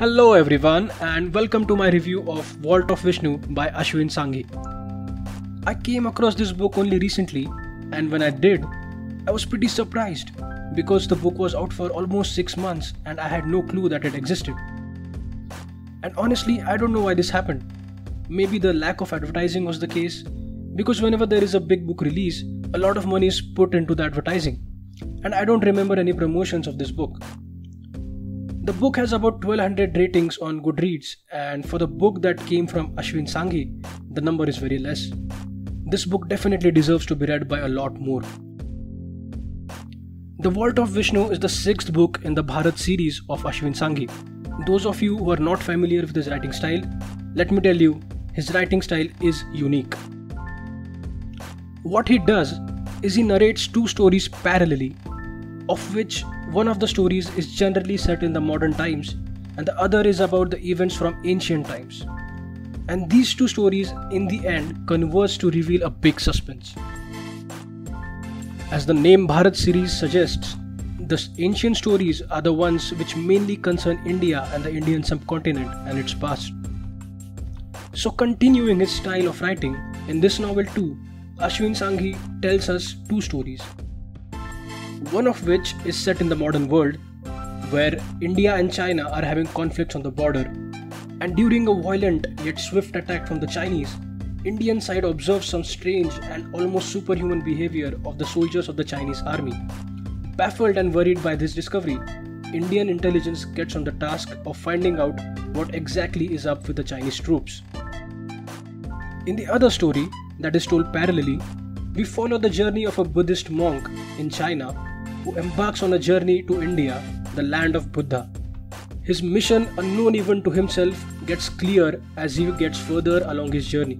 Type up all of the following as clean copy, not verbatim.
Hello everyone and welcome to my review of Vault of Vishnu by Ashwin Sanghi. I came across this book only recently, and when I did, I was pretty surprised because the book was out for almost 6 months and I had no clue that it existed. And honestly, I don't know why this happened. Maybe the lack of advertising was the case, because whenever there is a big book release, a lot of money is put into the advertising, and I don't remember any promotions of this book. The book has about 1200 ratings on Goodreads, and for the book that came from Ashwin Sanghi, the number is very less. This book definitely deserves to be read by a lot more. The Vault of Vishnu is the 6th book in the Bharat series of Ashwin Sanghi. Those of you who are not familiar with his writing style, let me tell you, his writing style is unique. What he does is he narrates two stories parallelly, of which one of the stories is generally set in the modern times and the other is about the events from ancient times. And these two stories in the end converge to reveal a big suspense. As the name Bharat series suggests, the ancient stories are the ones which mainly concern India and the Indian subcontinent and its past. So continuing his style of writing, in this novel too, Ashwin Sanghi tells us two stories. One of which is set in the modern world, where India and China are having conflicts on the border, and during a violent yet swift attack from the Chinese, Indian side observes some strange and almost superhuman behavior of the soldiers of the Chinese army. Baffled and worried by this discovery, Indian intelligence gets on the task of finding out what exactly is up with the Chinese troops. In the other story that is told parallelly, we follow the journey of a Buddhist monk in China who embarks on a journey to India, the land of Buddha. His mission, unknown even to himself, gets clear as he gets further along his journey.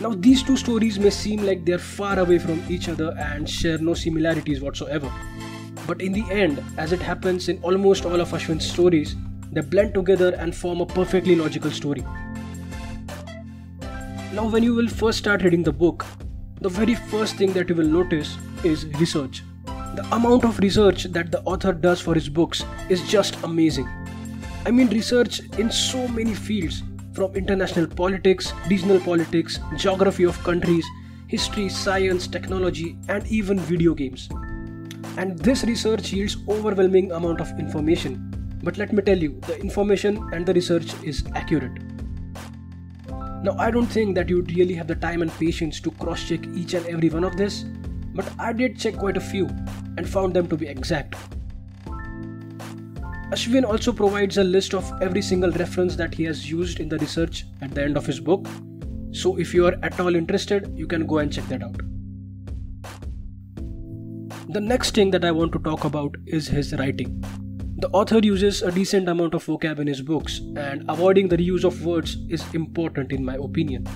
Now these two stories may seem like they are far away from each other and share no similarities whatsoever. But in the end, as it happens in almost all of Ashwin's stories, they blend together and form a perfectly logical story. Now when you will first start reading the book, the very first thing that you will notice is research. The amount of research that the author does for his books is just amazing. I mean research in so many fields, from international politics, regional politics, geography of countries, history, science, technology, and even video games. And this research yields overwhelming amount of information. But let me tell you, the information and the research is accurate. Now I don't think that you would really have the time and patience to cross-check each and every one of this, but I did check quite a few and found them to be exact. Ashwin also provides a list of every single reference that he has used in the research at the end of his book, so if you are at all interested, you can go and check that out. The next thing that I want to talk about is his writing. The author uses a decent amount of vocab in his books, and avoiding the reuse of words is important in my opinion.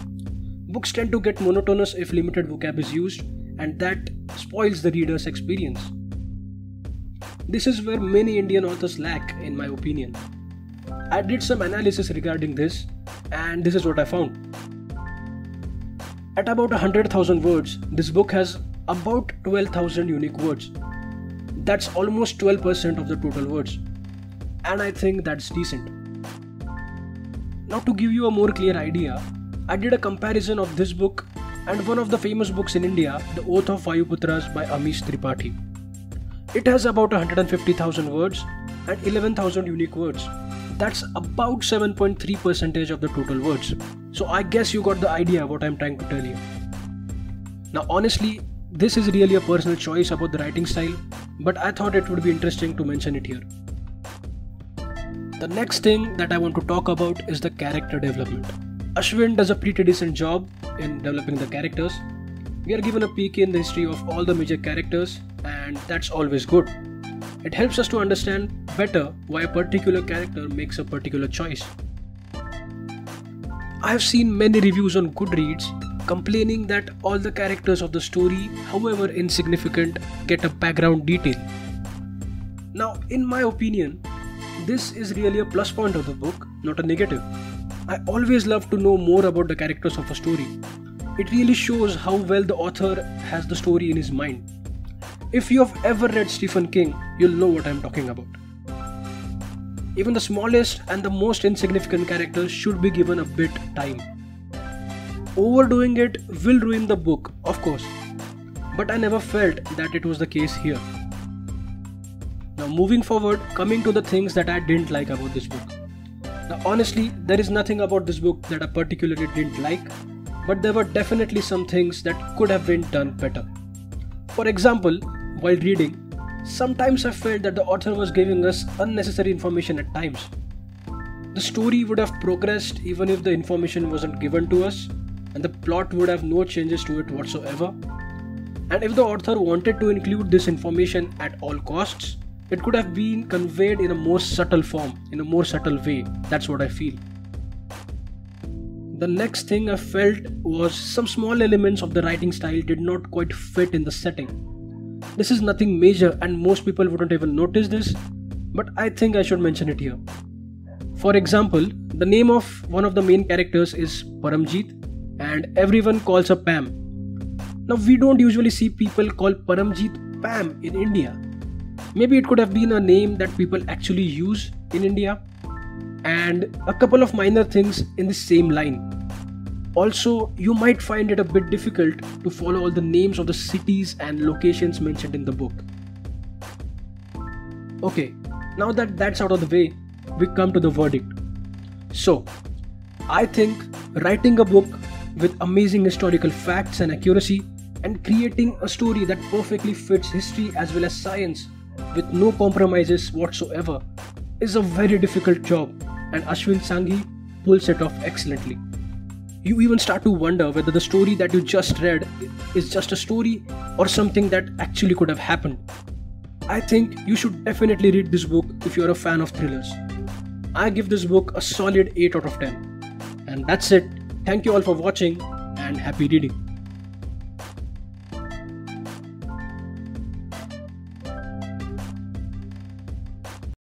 Books tend to get monotonous if limited vocab is used, and that spoils the reader's experience. This is where many Indian authors lack, in my opinion. I did some analysis regarding this, and this is what I found. At about 100,000 words, this book has about 12,000 unique words. That's almost 12% of the total words, and I think that's decent. Now to give you a more clear idea, I did a comparison of this book and one of the famous books in India, The Oath of Vayu Putras by Amish Tripathi. It has about 150,000 words and 11,000 unique words. That's about 7.3% of the total words. So I guess you got the idea what I'm trying to tell you. Now honestly, this is really a personal choice about the writing style, but I thought it would be interesting to mention it here. The next thing that I want to talk about is the character development. Ashwin does a pretty decent job in developing the characters. We are given a peek in the history of all the major characters, and that's always good. It helps us to understand better why a particular character makes a particular choice. I have seen many reviews on Goodreads complaining that all the characters of the story, however insignificant, get a background detail. Now, in my opinion, this is really a plus point of the book, not a negative. I always love to know more about the characters of a story. It really shows how well the author has the story in his mind. If you have ever read Stephen King, you'll know what I'm talking about. Even the smallest and the most insignificant characters should be given a bit time. Overdoing it will ruin the book, of course, but I never felt that it was the case here. Now moving forward, coming to the things that I didn't like about this book. Now honestly, there is nothing about this book that I particularly didn't like, but there were definitely some things that could have been done better. For example, while reading, sometimes I felt that the author was giving us unnecessary information at times. The story would have progressed even if the information wasn't given to us, and the plot would have no changes to it whatsoever. And if the author wanted to include this information at all costs, it could have been conveyed in a more subtle form, in a more subtle way. That's what I feel. The next thing I felt was some small elements of the writing style did not quite fit in the setting. This is nothing major and most people wouldn't even notice this, but I think I should mention it here. For example, the name of one of the main characters is Paramjit and everyone calls her Pam. Now we don't usually see people call Paramjit Pam in India. Maybe it could have been a name that people actually use in India. And a couple of minor things in the same line. Also, you might find it a bit difficult to follow all the names of the cities and locations mentioned in the book. Okay, now that that's out of the way, we come to the verdict. So, I think writing a book with amazing historical facts and accuracy and creating a story that perfectly fits history as well as science with no compromises whatsoever is a very difficult job, and Ashwin Sanghi pulls it off excellently. You even start to wonder whether the story that you just read is just a story or something that actually could have happened. I think you should definitely read this book if you are a fan of thrillers. I give this book a solid 8 out of 10. And that's it. Thank you all for watching and happy reading.